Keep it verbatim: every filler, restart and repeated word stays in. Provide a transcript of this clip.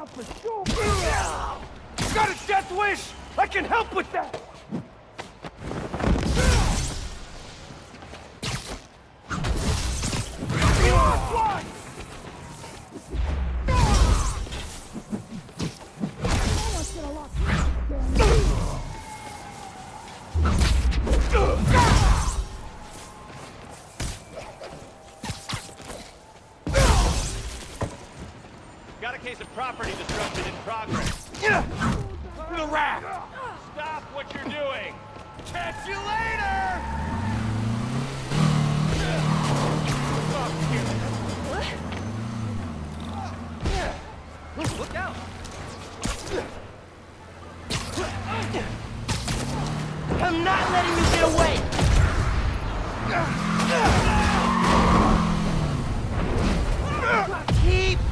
down for sure. You got a death wish? I can help with that. Got a case of property destruction in progress. Yeah. The raft. Stop what you're doing. Catch you later. What? Look out. I'm not letting you get away. Keep